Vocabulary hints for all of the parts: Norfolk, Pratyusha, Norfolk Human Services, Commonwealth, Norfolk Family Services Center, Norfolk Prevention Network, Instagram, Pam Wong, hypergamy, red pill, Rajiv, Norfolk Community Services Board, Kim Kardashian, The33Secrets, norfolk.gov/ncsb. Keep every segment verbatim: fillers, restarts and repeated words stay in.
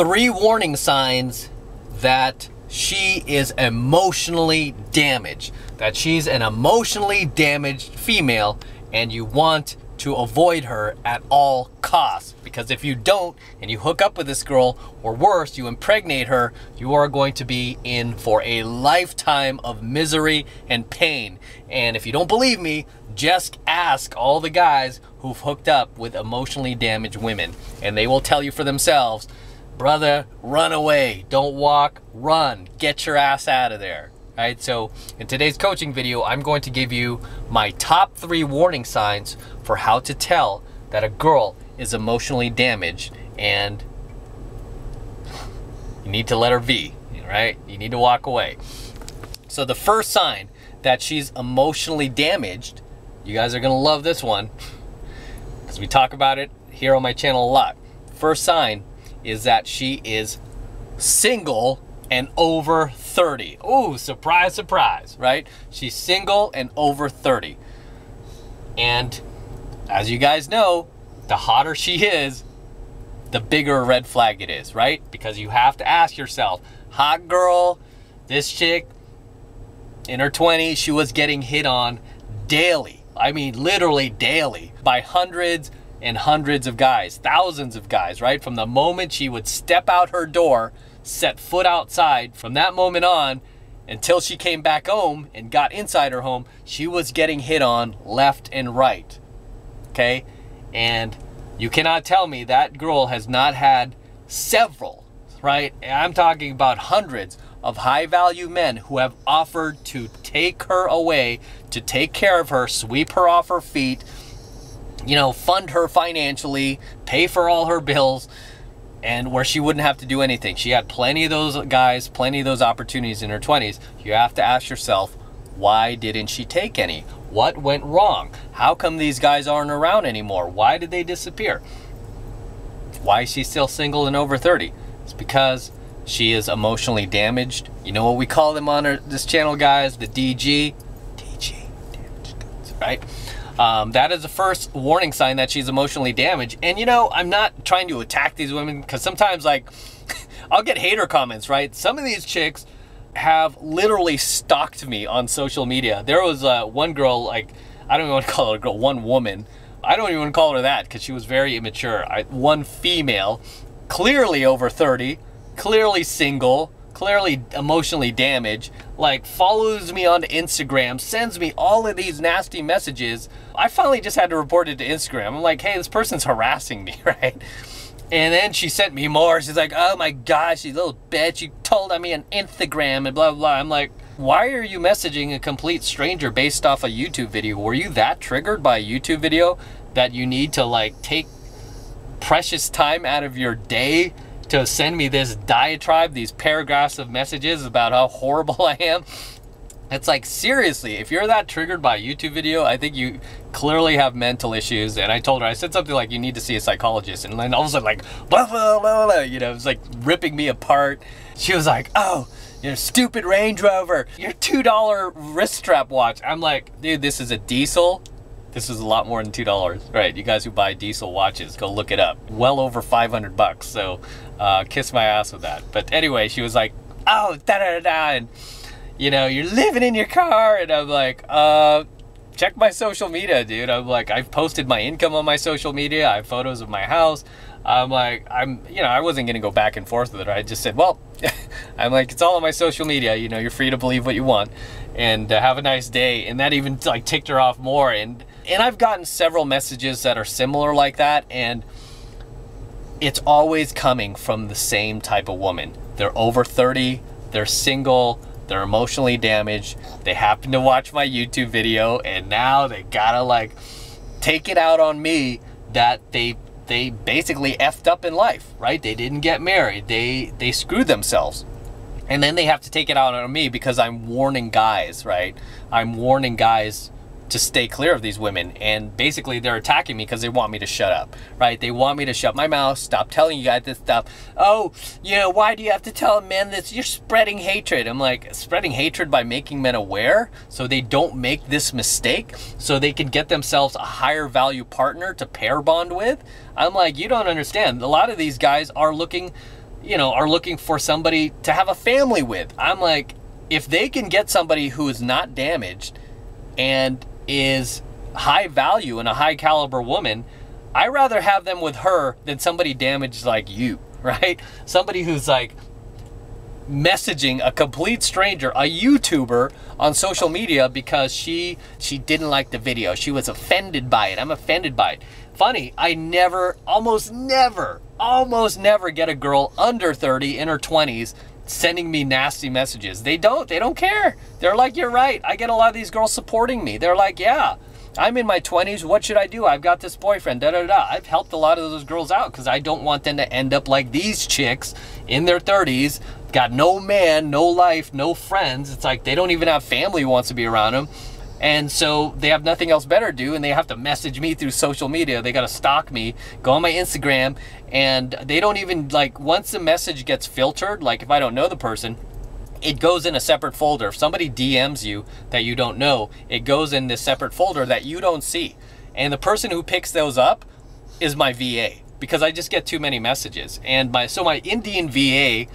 three warning signs that she is emotionally damaged, that she's an emotionally damaged female, and you want to avoid her at all costs. Because if you don't and you hook up with this girl, or worse, you impregnate her, you are going to be in for a lifetime of misery and pain. And if you don't believe me, just ask all the guys who've hooked up with emotionally damaged women, and they will tell you for themselves, brother, run away, don't walk, run, get your ass out of there. Right, so in today's coaching video, I'm going to give you my top three warning signs for how to tell that a girl is emotionally damaged, and you need to let her be, right? You need to walk away. So the first sign that she's emotionally damaged, you guys are gonna love this one because we talk about it here on my channel a lot. First sign is that she is single and over thirty. Ooh, surprise, surprise, right? She's single and over thirty. And as you guys know, the hotter she is, the bigger a red flag it is, right? Because you have to ask yourself, hot girl, this chick in her twenties, she was getting hit on daily. I mean, literally daily by hundreds and hundreds of guys, thousands of guys, right? From the moment she would step out her door, set foot outside, from that moment on until she came back home and got inside her home, she was getting hit on left and right. Okay? And you cannot tell me that girl has not had several, right? I'm talking about hundreds of high value men who have offered to take her away, to take care of her, sweep her off her feet, you know, fund her financially, pay for all her bills, and where she wouldn't have to do anything. She had plenty of those guys, plenty of those opportunities in her twenties. You have to ask yourself, why didn't she take any? What went wrong? How come these guys aren't around anymore? Why did they disappear? Why is she still single and over thirty? It's because she is emotionally damaged. You know what we call them on our, this channel, guys? The D G. D G, damaged goods, right? Um, that is the first warning sign that she's emotionally damaged. And you know, I'm not trying to attack these women, because sometimes, like, I'll get hater comments, right? Some of these chicks have literally stalked me on social media. There was uh, one girl, like, I don't even want to call her a girl, one woman. I don't even want to call her that because she was very immature. I, one female, clearly over thirty, clearly single, clearly emotionally damaged, like follows me on Instagram, sends me all of these nasty messages. I finally just had to report it to Instagram. I'm like, hey, this person's harassing me, right? And then she sent me more. She's like, oh my gosh, you little bitch, you told on me on Instagram and blah, blah. I'm like, why are you messaging a complete stranger based off a YouTube video? Were you that triggered by a YouTube video that you need to, like, take precious time out of your day to send me this diatribe, these paragraphs of messages about how horrible I am? It's like, seriously, if you're that triggered by a YouTube video, I think you clearly have mental issues. And I told her, I said something like, you need to see a psychologist. And then all of a sudden, like, blah, blah, blah, blah, you know, it was like ripping me apart. She was like, oh, your stupid Range Rover, your two dollar wrist strap watch. I'm like, dude, this is a diesel. This is a lot more than two dollars, right? You guys who buy diesel watches, go look it up. Well over five hundred bucks, so uh, kiss my ass with that. But anyway, she was like, oh, da-da-da-da, and you know, you're living in your car. And I'm like, uh, check my social media, dude. I'm like, I've posted my income on my social media. I have photos of my house. I'm like, I'm, you know, I wasn't gonna go back and forth with it. I just said, well, I'm like, it's all on my social media. You know, you're free to believe what you want, and uh, have a nice day. And that even like ticked her off more. And And I've gotten several messages that are similar like that, and it's always coming from the same type of woman. They're over thirty, they're single, they're emotionally damaged, they happen to watch my YouTube video, and now they gotta, like, take it out on me that they they basically effed up in life, right? They didn't get married, they they screwed themselves. And then they have to take it out on me because I'm warning guys, right? I'm warning guys to stay clear of these women, and basically they're attacking me because they want me to shut up, right? They want me to shut my mouth, stop telling you guys this stuff. Oh, you know, why do you have to tell men this? You're spreading hatred. I'm like, spreading hatred by making men aware so they don't make this mistake, so they can get themselves a higher value partner to pair bond with. I'm like, you don't understand. A lot of these guys are looking you know, are looking for somebody to have a family with. I'm like, if they can get somebody who is not damaged and is high value and a high caliber woman, I rather have them with her than somebody damaged like you, right? Somebody who's like messaging a complete stranger, a YouTuber on social media because she she didn't like the video. She was offended by it. I'm offended by it. Funny, I never, almost never, almost never get a girl under thirty in her twenties sending me nasty messages. They don't, they don't care. They're like, you're right. I get a lot of these girls supporting me. They're like, yeah, I'm in my twenties. What should I do? I've got this boyfriend, da da da. I've helped a lot of those girls out because I don't want them to end up like these chicks in their thirties, got no man, no life, no friends. It's like they don't even have family who wants to be around them. And so they have nothing else better to do, and they have to message me through social media. They got to stalk me, go on my Instagram, and they don't even, like, once the message gets filtered, like if I don't know the person, it goes in a separate folder. If somebody D Ms you that you don't know, it goes in this separate folder that you don't see. And the person who picks those up is my V A, because I just get too many messages. And my, so my Indian V A,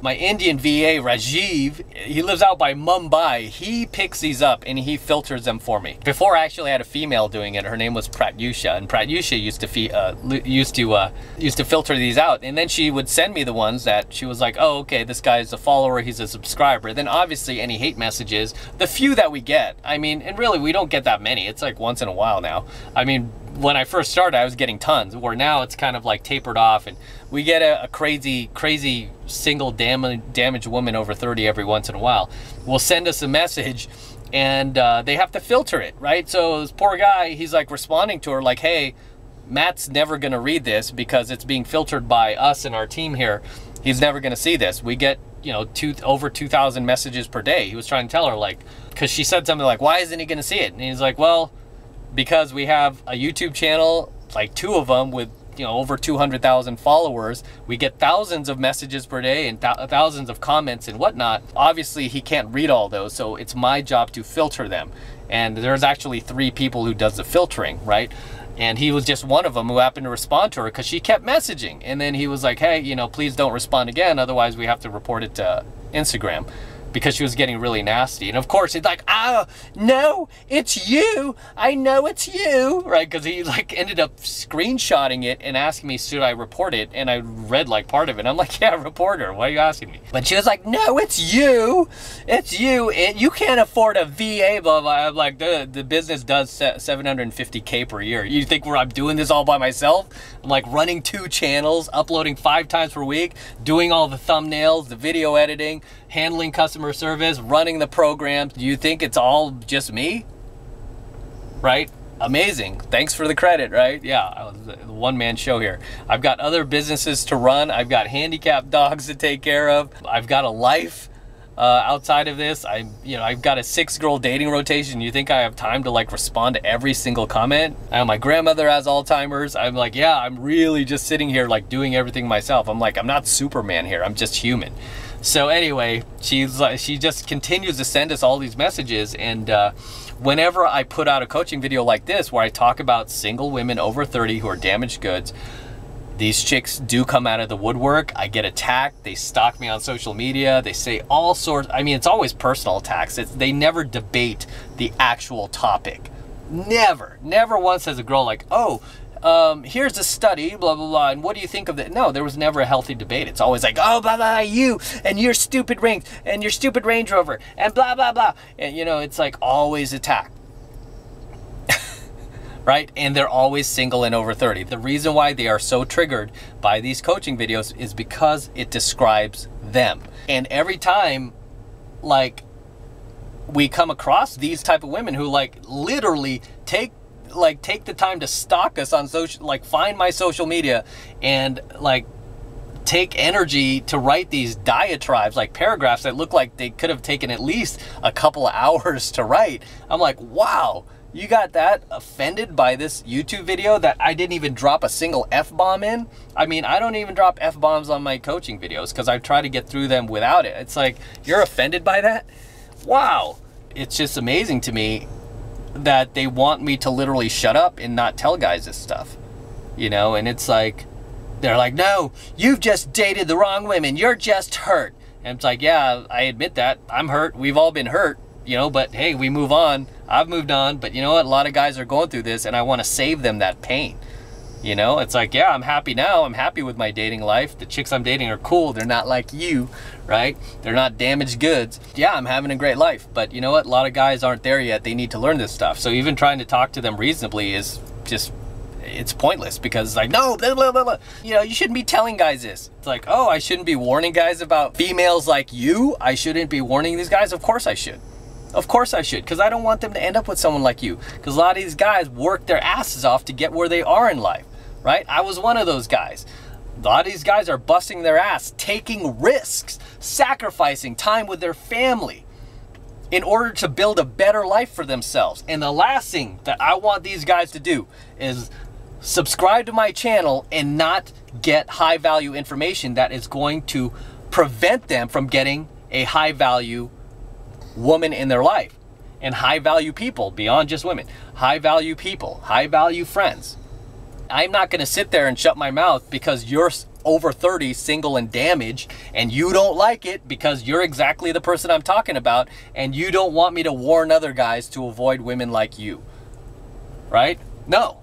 my Indian V A, Rajiv, he lives out by Mumbai. He picks these up and he filters them for me. Before, I actually had a female doing it. Her name was Pratyusha, and Pratyusha used to uh, used to uh, used to filter these out, and then she would send me the ones that she was like, "Oh, okay, this guy's a follower. He's a subscriber." Then obviously any hate messages, the few that we get. I mean, and really we don't get that many. It's like once in a while now. I mean, when I first started, I was getting tons, where now it's kind of like tapered off, and we get a, a crazy, crazy single dam damaged woman over thirty every once in a while will send us a message, and uh, they have to filter it, right? So this poor guy, he's like responding to her like, hey, Matt's never gonna read this because it's being filtered by us and our team here. He's never gonna see this. We get, you know, two, over two thousand messages per day. He was trying to tell her, like, because she said something like, why isn't he gonna see it? And he's like, well, because we have a YouTube channel, like two of them with, you know, over two hundred thousand followers. We get thousands of messages per day and th thousands of comments and whatnot. Obviously he can't read all those, so it's my job to filter them. And there's actually three people who does the filtering, right? And he was just one of them who happened to respond to her because she kept messaging. And then he was like, hey, you know, please don't respond again, otherwise we have to report it to Instagram, because she was getting really nasty. And of course it's like, oh no, it's you, I know it's you, right? Because he like ended up screenshotting it and asking me, should I report it? And I read like part of it. I'm like, yeah, report her, why are you asking me? But she was like, no, it's you, it's you, and you can't afford a V A, blah blah. I'm like, the the business does seven hundred fifty K per year. You think where I'm doing this all by myself? I'm like running two channels, uploading five times per week, doing all the thumbnails, the video editing, handling customer service, running the program. Do you think it's all just me? Right? Amazing. Thanks for the credit, right? Yeah, I was a one-man show here. I've got other businesses to run. I've got handicapped dogs to take care of. I've got a life uh, outside of this. I, you know, I've got a six-girl dating rotation. You think I have time to like respond to every single comment? I know my grandmother has Alzheimer's. I'm like, yeah, I'm really just sitting here like doing everything myself. I'm like, I'm not Superman here. I'm just human. So anyway, she's like, she just continues to send us all these messages, and uh, whenever I put out a coaching video like this where I talk about single women over thirty who are damaged goods, these chicks do come out of the woodwork. I get attacked. They stalk me on social media. They say all sorts. I mean, it's always personal attacks. It's, they never debate the actual topic. Never, never once has a girl like, oh, Um, here's a study, blah, blah, blah, and what do you think of that? No, there was never a healthy debate. It's always like, oh, blah, blah, you, and your stupid rings, and your stupid Range Rover, and blah, blah, blah. And, you know, it's like always attack, right? And they're always single and over thirty. The reason why they are so triggered by these coaching videos is because it describes them. And every time, like, we come across these type of women who, like, literally take like take the time to stalk us on social, like find my social media and like take energy to write these diatribes, like paragraphs that look like they could have taken at least a couple of hours to write. I'm like, wow, you got that offended by this YouTube video that I didn't even drop a single F-bomb in? I mean, I don't even drop F-bombs on my coaching videos because I try to get through them without it. It's like, you're offended by that? Wow. It's just amazing to me that they want me to literally shut up and not tell guys this stuff, you know? And it's like, They're like, no, you've just dated the wrong women. You're just hurt. And it's like, yeah, I admit that. I'm hurt. We've all been hurt, you know, but hey, we move on. I've moved on. But you know what? A lot of guys are going through this, and I want to save them that pain. You know, it's like, yeah, I'm happy now. I'm happy with my dating life. The chicks I'm dating are cool. They're not like you, right? They're not damaged goods. Yeah, I'm having a great life. But you know what? A lot of guys aren't there yet. They need to learn this stuff. So even trying to talk to them reasonably is just, it's pointless, because it's like, no, blah, blah, blah, blah. You know, you shouldn't be telling guys this. It's like, oh, I shouldn't be warning guys about females like you. I shouldn't be warning these guys. Of course I should. Of course I should, because I don't want them to end up with someone like you. Because a lot of these guys work their asses off to get where they are in life, right? I was one of those guys. A lot of these guys are busting their ass, taking risks, sacrificing time with their family in order to build a better life for themselves. And the last thing that I want these guys to do is subscribe to my channel and not get high value information that is going to prevent them from getting a high value woman in their life, and high value people beyond just women, high value people, high value friends. I'm not going to sit there and shut my mouth because you're over thirty, single and damaged, and you don't like it because you're exactly the person I'm talking about, and you don't want me to warn other guys to avoid women like you, right? No.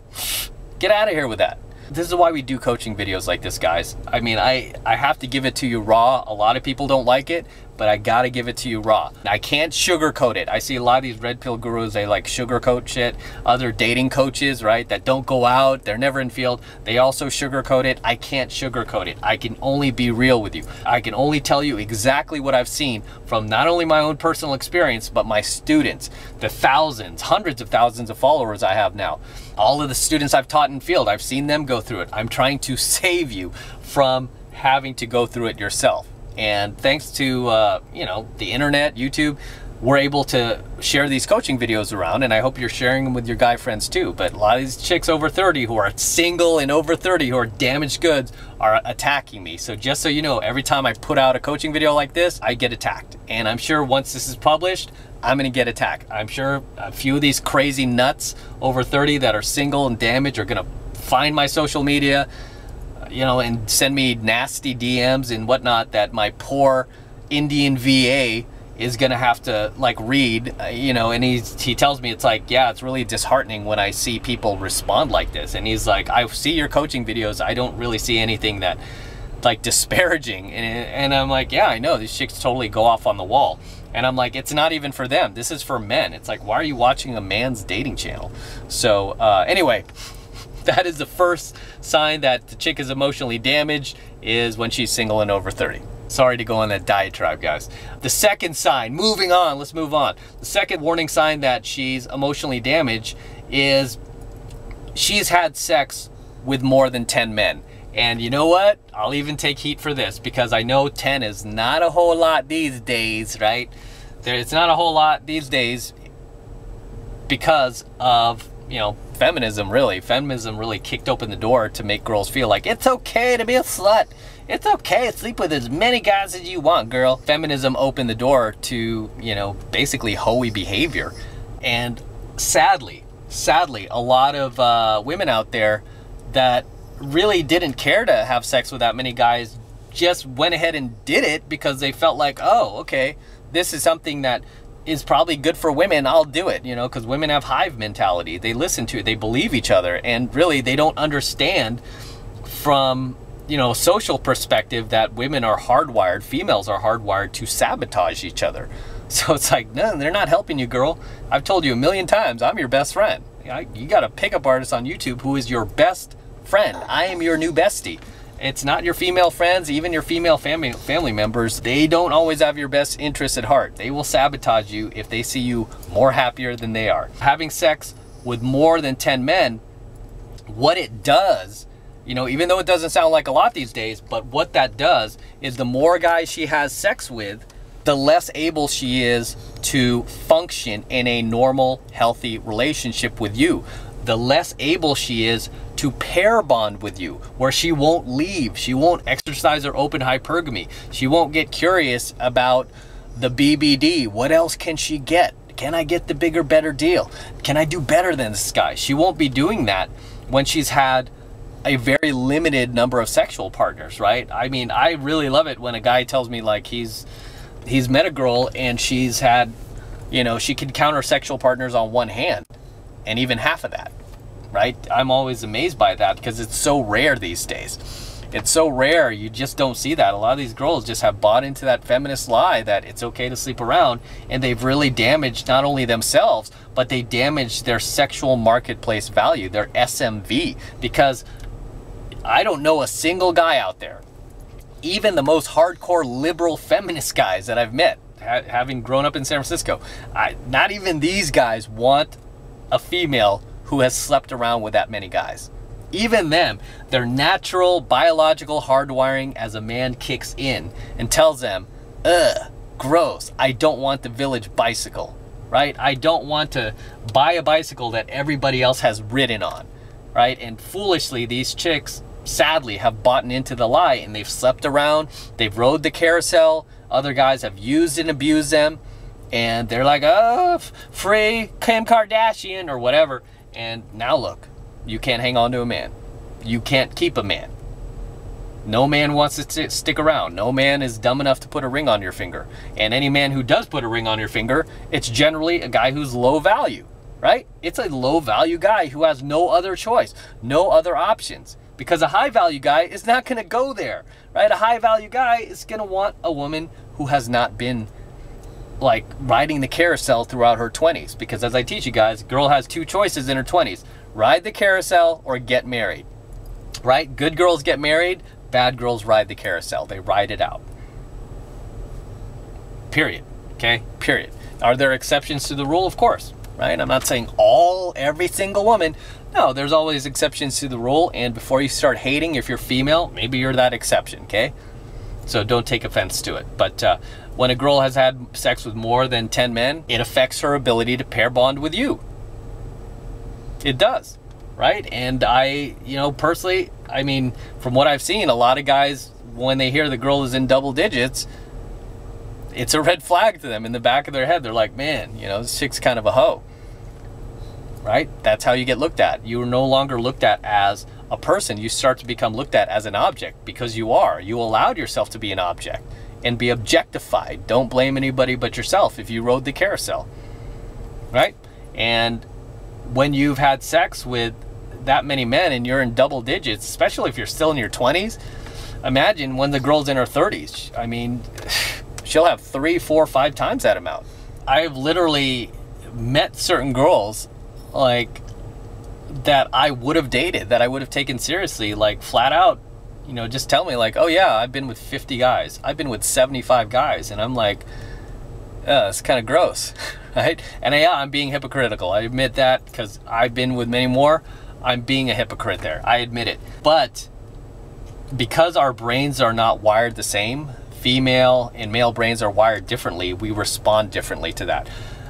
Get out of here with that. This is why we do coaching videos like this, guys. I mean, I, I have to give it to you raw. A lot of people don't like it, but I gotta give it to you raw. I can't sugarcoat it. I see a lot of these red pill gurus, they like sugarcoat shit. Other dating coaches, right, that don't go out, they're never in field, they also sugarcoat it. I can't sugarcoat it. I can only be real with you. I can only tell you exactly what I've seen from not only my own personal experience, but my students, the thousands, hundreds of thousands of followers I have now. All of the students I've taught in field, I've seen them go through it. I'm trying to save you from having to go through it yourself. And thanks to, uh, you know, the internet, YouTube, we're able to share these coaching videos around, and I hope you're sharing them with your guy friends too. But a lot of these chicks over thirty who are single and over thirty who are damaged goods are attacking me. So just so you know, every time I put out a coaching video like this, I get attacked. And I'm sure once this is published, I'm gonna get attacked. I'm sure a few of these crazy nuts over thirty that are single and damaged are gonna find my social media, you know, and send me nasty D Ms and whatnot that my poor Indian V A is gonna have to like read, uh, you know, and he's, he tells me, it's like, yeah, it's really disheartening when I see people respond like this. And he's like, I see your coaching videos. I don't really see anything that like disparaging. And, and I'm like, yeah, I know, these chicks totally go off on the wall. And I'm like, it's not even for them. This is for men. It's like, why are you watching a man's dating channel? So uh, anyway, that is the first sign that the chick is emotionally damaged, is when she's single and over thirty. Sorry to go on that diatribe, guys. The second sign, moving on, let's move on. The second warning sign that she's emotionally damaged is she's had sex with more than ten men. And you know what? I'll even take heat for this, because I know ten is not a whole lot these days, right? There, it's not a whole lot these days because of, you know, feminism really. Feminism really kicked open the door to make girls feel like it's okay to be a slut. It's okay to sleep with as many guys as you want, girl. Feminism opened the door to, you know, basically hoey behavior. And sadly, sadly, a lot of uh, women out there that really didn't care to have sex with that many guys just went ahead and did it because they felt like, oh, okay, this is something that is probably good for women, I'll do it, you know, because women have hive mentality. They listen to it, they believe each other, and really they don't understand from, you know, a social perspective that women are hardwired, females are hardwired to sabotage each other. So it's like, no, they're not helping you, girl. I've told you a million times, I'm your best friend. I, you got a pickup artist on YouTube who is your best friend. I am your new bestie. It's not your female friends, even your female family family members. They don't always have your best interests at heart. They will sabotage you if they see you more happier than they are. Having sex with more than ten men, what it does, you know, even though it doesn't sound like a lot these days, but what that does is the more guys she has sex with, the less able she is to function in a normal, healthy relationship with you. The less able she is to pair bond with you, where she won't leave, she won't exercise her open hypergamy, she won't get curious about the B B D. What else can she get? Can I get the bigger, better deal? Can I do better than this guy? She won't be doing that when she's had a very limited number of sexual partners, right? I mean, I really love it when a guy tells me like he's he's met a girl and she's had, you know, she could count her sexual partners on one hand, and even half of that, right? I'm always amazed by that because it's so rare these days. It's so rare, you just don't see that. A lot of these girls just have bought into that feminist lie that it's okay to sleep around, and they've really damaged not only themselves, but they damaged their sexual marketplace value, their S M V, because I don't know a single guy out there, even the most hardcore liberal feminist guys that I've met, ha having grown up in San Francisco, I, not even these guys want a female who has slept around with that many guys. Even them, their natural biological hardwiring as a man kicks in and tells them, ugh, gross, I don't want the village bicycle, right? I don't want to buy a bicycle that everybody else has ridden on, right? And foolishly, these chicks, sadly, have bought into the lie, and they've slept around, they've rode the carousel, other guys have used and abused them, and they're like, oh, free Kim Kardashian or whatever, and now look. You can't hang on to a man. You can't keep a man. No man wants to stick around. No man is dumb enough to put a ring on your finger. And any man who does put a ring on your finger, it's generally a guy who's low value, right? It's a low value guy who has no other choice, no other options. Because a high value guy is not going to go there, right? A high value guy is going to want a woman who has not been like riding the carousel throughout her twenties. Because as I teach you guys, a girl has two choices in her twenties. Ride the carousel or get married, right? Good girls get married, bad girls ride the carousel. They ride it out, period, okay, period. Are there exceptions to the rule? Of course, right? I'm not saying all, every single woman. No, there's always exceptions to the rule, and before you start hating, if you're female, maybe you're that exception, okay? So don't take offense to it. But uh, when a girl has had sex with more than ten men, it affects her ability to pair bond with you. It does, right? And I, you know, personally, I mean, from what I've seen, a lot of guys, when they hear the girl is in double digits, it's a red flag to them in the back of their head. They're like, man, you know, this chick's kind of a hoe, right? That's how you get looked at. You are no longer looked at as a person. You start to become looked at as an object, because you are. You allowed yourself to be an object and be objectified. Don't blame anybody but yourself if you rode the carousel, right? And when you've had sex with that many men and you're in double digits, especially if you're still in your twenties, imagine when the girl's in her thirties. I mean, she'll have three, four, five times that amount. I've literally met certain girls like that I would have dated, that I would have taken seriously, like flat out, you know, just tell me like, oh yeah, I've been with fifty guys. I've been with seventy-five guys. And I'm like, uh, it's kind of gross. Right? And yeah, I'm being hypocritical. I admit that because I've been with many more. I'm being a hypocrite there. I admit it. But because our brains are not wired the same, female and male brains are wired differently, we respond differently to that.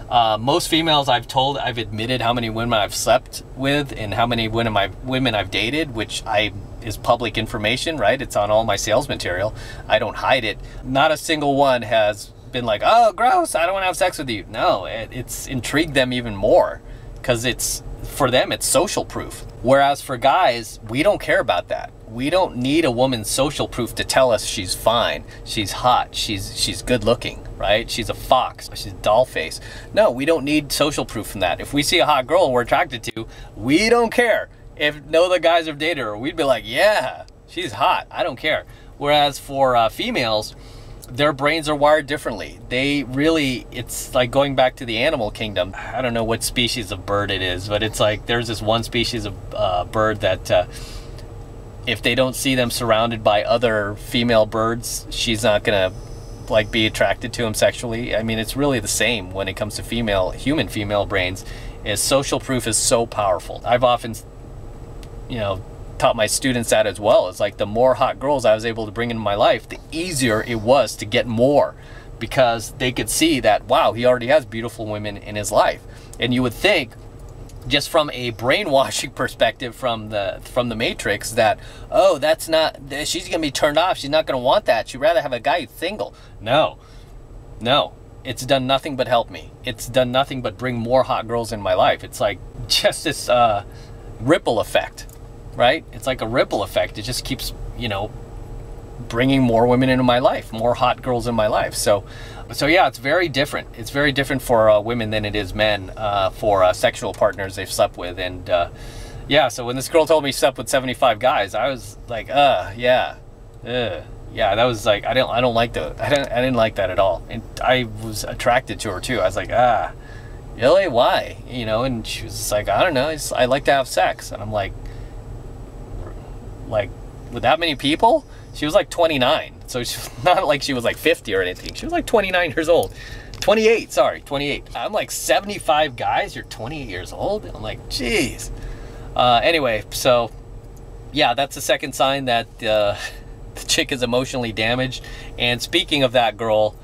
Uh, most females I've told, I've admitted how many women I've slept with and how many women I've, women I've dated, which I is public information, right? It's on all my sales material. I don't hide it. Not a single one has been like, oh, gross, I don't want to have sex with you. No, it, it's intrigued them even more because it's, for them, it's social proof. Whereas for guys, we don't care about that. We don't need a woman's social proof to tell us she's fine, she's hot, she's she's good looking, right? She's a fox, she's doll face. No, we don't need social proof from that. If we see a hot girl we're attracted to, we don't care if no other guys have dated her. We'd be like, yeah, she's hot, I don't care. Whereas for uh, females, their brains are wired differently. They really, it's like going back to the animal kingdom. I don't know what species of bird it is, but it's like there's this one species of uh, bird that uh, if they don't see them surrounded by other female birds, she's not gonna like be attracted to them sexually. I mean, it's really the same when it comes to female, human female brains, is social proof is so powerful. I've often, you know, taught my students that as well. It's like the more hot girls I was able to bring into my life, the easier it was to get more, because they could see that, wow, he already has beautiful women in his life. And you would think, just from a brainwashing perspective from the from the Matrix, that, oh, that's not, she's gonna be turned off, she's not gonna want that, she'd rather have a guy who's single. No, no, it's done nothing but help me. It's done nothing but bring more hot girls in my life. It's like just this uh, ripple effect. right? It's like a ripple effect. It just keeps, you know, bringing more women into my life, more hot girls in my life. So, so yeah, it's very different. It's very different for uh, women than it is men uh, for uh, sexual partners they've slept with. And uh, yeah, so when this girl told me she slept with seventy-five guys, I was like, uh, yeah, uh, yeah. That was like, I don't, I don't like the, I didn't, I didn't like that at all. And I was attracted to her too. I was like, ah, really? Why? You know? And she was like, I don't know. It's, I like to have sex. And I'm like, like with that many people? She was like twenty-nine, so she's not like she was like fifty or anything. She was like twenty-nine years old, twenty-eight, sorry, twenty-eight. I'm like seventy-five guys, you're twenty-eight years old? And I'm like, geez. Uh, anyway, so yeah, that's the second sign that uh, the chick is emotionally damaged. And speaking of that girl,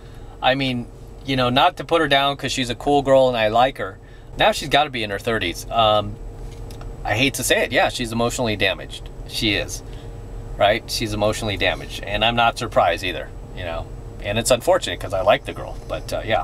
I mean, you know, not to put her down because she's a cool girl and I like her. Now she's gotta be in her thirties. Um, I hate to say it, yeah, she's emotionally damaged. She is. Right? She's emotionally damaged, and I'm not surprised either, you know, and it's unfortunate because I like the girl, but uh, yeah.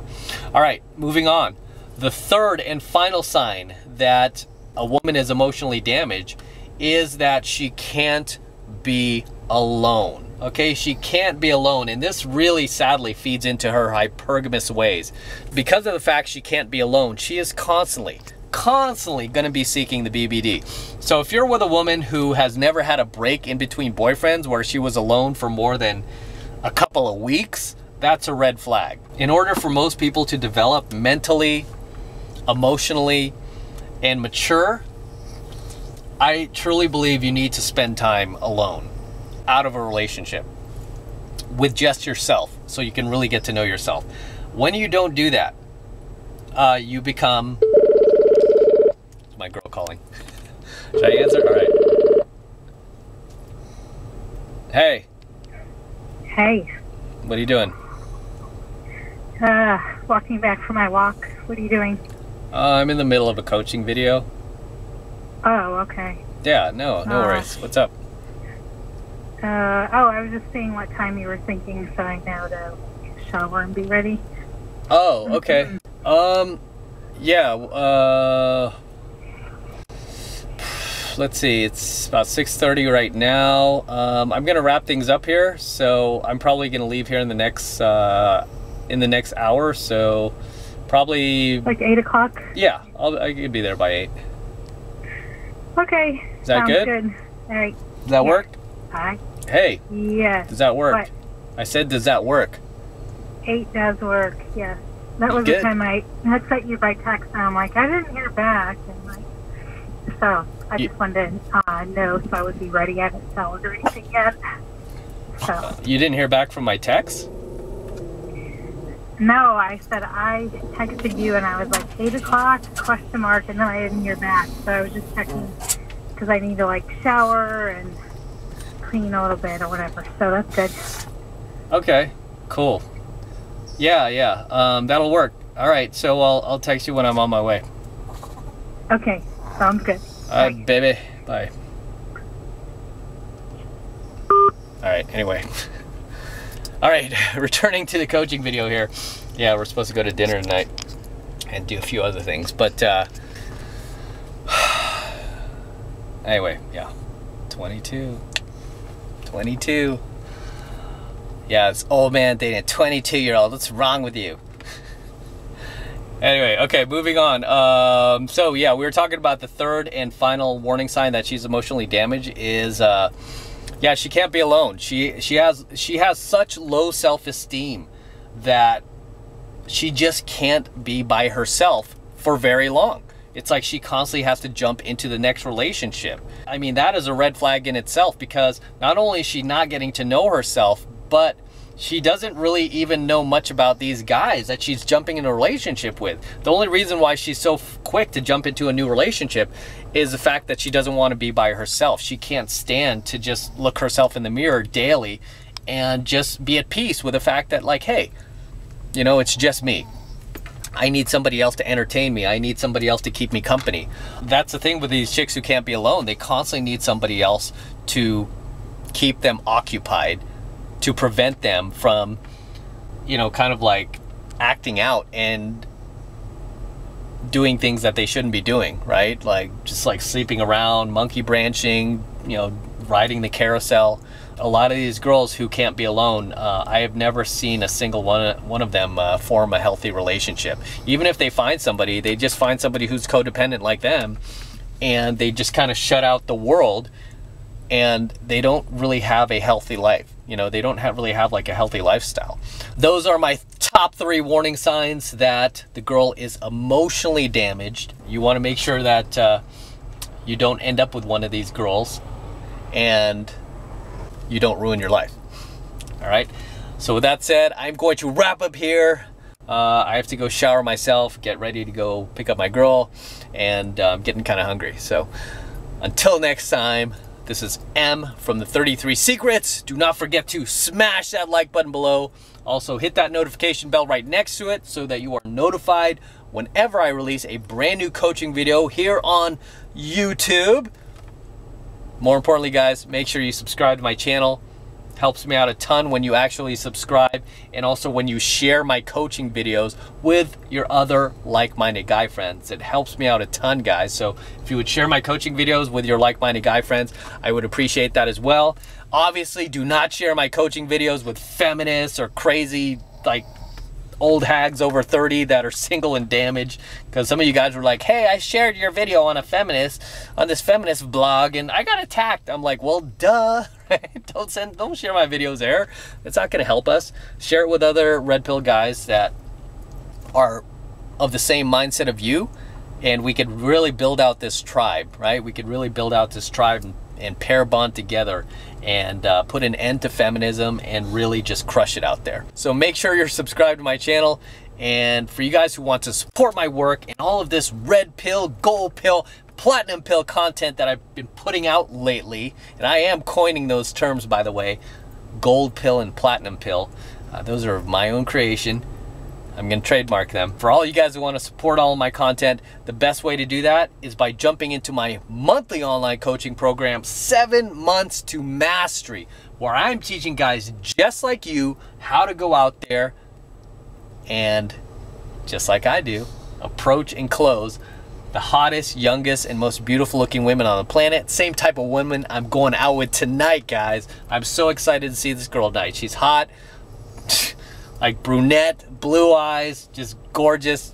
All right, moving on. The third and final sign that a woman is emotionally damaged is that she can't be alone. Okay, she can't be alone, and this really sadly feeds into her hypergamous ways. Because of the fact she can't be alone, she is constantly constantly going to be seeking the B B D. So if you're with a woman who has never had a break in between boyfriends where she was alone for more than a couple of weeks, that's a red flag. In order for most people to develop mentally, emotionally, and mature, I truly believe you need to spend time alone, out of a relationship, with just yourself, so you can really get to know yourself. When you don't do that, uh, you become... My girl calling. Should I answer? All right. Hey. Hey. What are you doing? Uh, walking back from my walk. What are you doing? Uh, I'm in the middle of a coaching video. Oh, okay. Yeah, no, no uh, worries. What's up? Uh, oh, I was just seeing what time you were thinking, so I know to shower and be ready. Oh, okay. um, yeah, uh... Let's see, it's about six thirty right now. Um, I'm gonna wrap things up here, so I'm probably gonna leave here in the next uh, in the next hour. So probably like eight o'clock. Yeah, I'll, I could be there by eight. Okay. Is that good? good? All right. Does that yeah. work? Hi. Hey. Yeah. Does that work? What? I said, does that work? Eight does work. Yes. That was good. The time I had sent you by text, and I'm like, I didn't hear back, and like so. I just wanted to uh, know if I would be ready. I haven't sold or anything yet. So. Uh, you didn't hear back from my text? No, I said I texted you and I was like eight o'clock, question mark, and then I didn't hear back. So I was just checking because I need to like shower and clean a little bit or whatever. So that's good. Okay, cool. Yeah, yeah, um, that'll work. All right, so I'll, I'll text you when I'm on my way. Okay, sounds good. Uh, baby, bye. Alright, anyway. Alright, returning to the coaching video here. Yeah, we're supposed to go to dinner tonight and do a few other things, but uh, anyway, yeah. twenty-two. twenty-two. Yeah, it's old man dating a twenty-two year old. What's wrong with you? Anyway, okay, moving on. Um, so yeah, we were talking about the third and final warning sign that she's emotionally damaged is, uh, yeah, she can't be alone. She she has she has such low self-esteem that she just can't be by herself for very long. It's like she constantly has to jump into the next relationship. I mean, that is a red flag in itself because not only is she not getting to know herself, but she doesn't really even know much about these guys that she's jumping into a relationship with. The only reason why she's so quick to jump into a new relationship is the fact that she doesn't want to be by herself. She can't stand to just look herself in the mirror daily and just be at peace with the fact that like, hey, you know, it's just me. I need somebody else to entertain me. I need somebody else to keep me company. That's the thing with these chicks who can't be alone. They constantly need somebody else to keep them occupied, to prevent them from, you know, kind of like acting out and doing things that they shouldn't be doing, right? Like just like sleeping around, monkey branching, you know, riding the carousel. A lot of these girls who can't be alone, uh, I have never seen a single one one of them uh, form a healthy relationship. Even if they find somebody, they just find somebody who's codependent like them, and they just kind of shut out the world, and they don't really have a healthy life. You know, they don't have really have like a healthy lifestyle. Those are my top three warning signs that the girl is emotionally damaged. You want to make sure that uh, you don't end up with one of these girls and you don't ruin your life. All right. So with that said, I'm going to wrap up here. Uh, I have to go shower myself, get ready to go pick up my girl, and uh, I'm getting kind of hungry. So until next time, this is M from the thirty-three Secrets. Do not forget to smash that like button below. Also hit that notification bell right next to it so that you are notified whenever I release a brand new coaching video here on YouTube. More importantly, guys, make sure you subscribe to my channel. Helps me out a ton when you actually subscribe, and also when you share my coaching videos with your other like-minded guy friends. It helps me out a ton, guys. So if you would share my coaching videos with your like-minded guy friends, I would appreciate that as well. Obviously, do not share my coaching videos with feminists or crazy like old hags over thirty that are single and damaged, because some of you guys were like, hey, I shared your video on a feminist on this feminist blog and I got attacked. I'm like, well, duh. don't send don't share my videos there. It's not going to help us. Share it with other red pill guys that are of the same mindset of you, and we could really build out this tribe, right? We could really build out this tribe and, and pair bond together and uh, put an end to feminism and really just crush it out there. So make sure you're subscribed to my channel. And for you guys who want to support my work and all of this red pill, gold pill, platinum pill content that I've been putting out lately, and I am coining those terms, by the way, gold pill and platinum pill. Uh, those are my own creation. I'm going to trademark them. For all you guys who want to support all of my content, the best way to do that is by jumping into my monthly online coaching program, Seven Months to Mastery, where I'm teaching guys just like you how to go out there and, just like I do, approach and close the hottest, youngest, and most beautiful looking women on the planet. Same type of women I'm going out with tonight, guys. I'm so excited to see this girl tonight. She's hot. Like brunette, blue eyes, just gorgeous,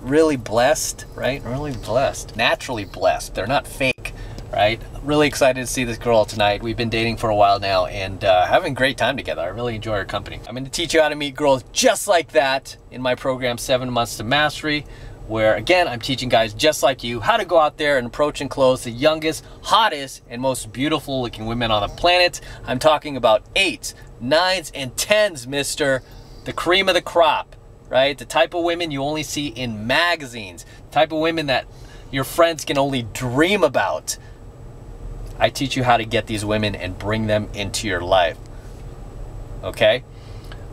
really blessed, right? Really blessed, naturally blessed. They're not fake, right? Really excited to see this girl tonight. We've been dating for a while now and uh, having a great time together. I really enjoy our company. I'm gonna teach you how to meet girls just like that in my program, Seven Months to Mastery, where again, I'm teaching guys just like you how to go out there and approach and close the youngest, hottest, and most beautiful looking women on the planet. I'm talking about eight, nines and tens, mister. The cream of the crop, right? The type of women you only see in magazines, the type of women that your friends can only dream about. I teach you how to get these women and bring them into your life, okay?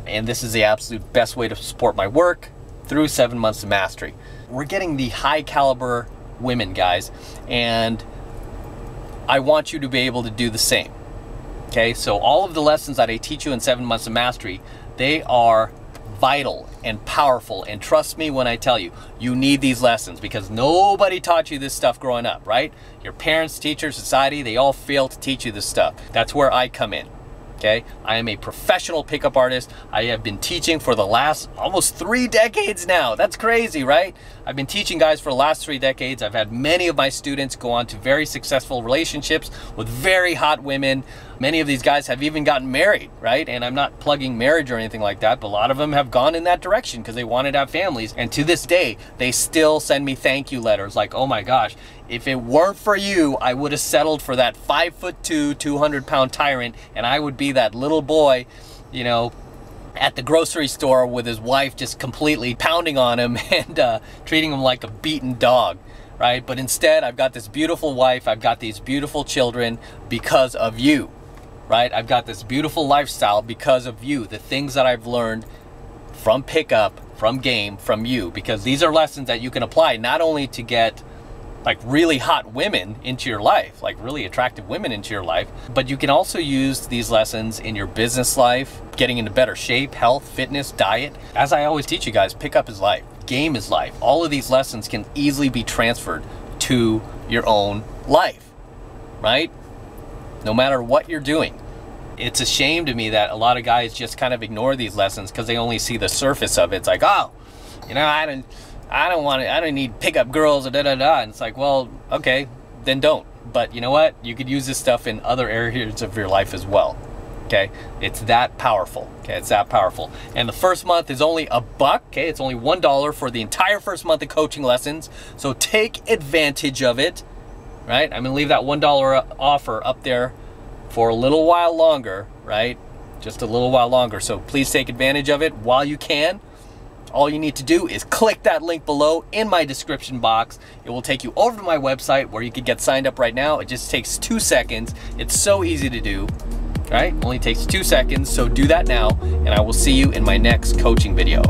And this is the absolute best way to support my work through Seven Months of Mastery. We're getting the high caliber women, guys, and I want you to be able to do the same. Okay, so all of the lessons that I teach you in Seven Months of Mastery, they are vital and powerful. And trust me when I tell you, you need these lessons because nobody taught you this stuff growing up, right? Your parents, teachers, society, they all fail to teach you this stuff. That's where I come in, okay? I am a professional pickup artist. I have been teaching for the last almost three decades now. That's crazy, right? I've been teaching guys for the last three decades. I've had many of my students go on to very successful relationships with very hot women. Many of these guys have even gotten married, right? And I'm not plugging marriage or anything like that, but a lot of them have gone in that direction because they wanted to have families. And to this day, they still send me thank you letters like, oh my gosh, if it weren't for you, I would have settled for that five foot two, two hundred pound tyrant, and I would be that little boy, you know, at the grocery store with his wife just completely pounding on him and uh, treating him like a beaten dog. Right? But instead, I've got this beautiful wife, I've got these beautiful children because of you. Right? I've got this beautiful lifestyle because of you, the things that I've learned from pickup, from game, from you, because these are lessons that you can apply not only to get like really hot women into your life, like really attractive women into your life, but you can also use these lessons in your business life, getting into better shape, health, fitness, diet. As I always teach you guys, pickup is life, game is life. All of these lessons can easily be transferred to your own life, right? no matter what you're doing. It's a shame to me that a lot of guys just kind of ignore these lessons because they only see the surface of it. It's like, oh, you know, I don't, I don't want to, I don't need pickup girls or da da da. And it's like, well, okay, then don't. But you know what? You could use this stuff in other areas of your life as well. Okay, it's that powerful. Okay, it's that powerful. And the first month is only a buck. Okay, it's only one dollar for the entire first month of coaching lessons. So take advantage of it. Right? I'm gonna leave that one dollar offer up there for a little while longer, right? Just a little while longer. So please take advantage of it while you can. All you need to do is click that link below in my description box. It will take you over to my website where you can get signed up right now. It just takes two seconds. It's so easy to do, right? Only takes two seconds. So do that now, and I will see you in my next coaching video.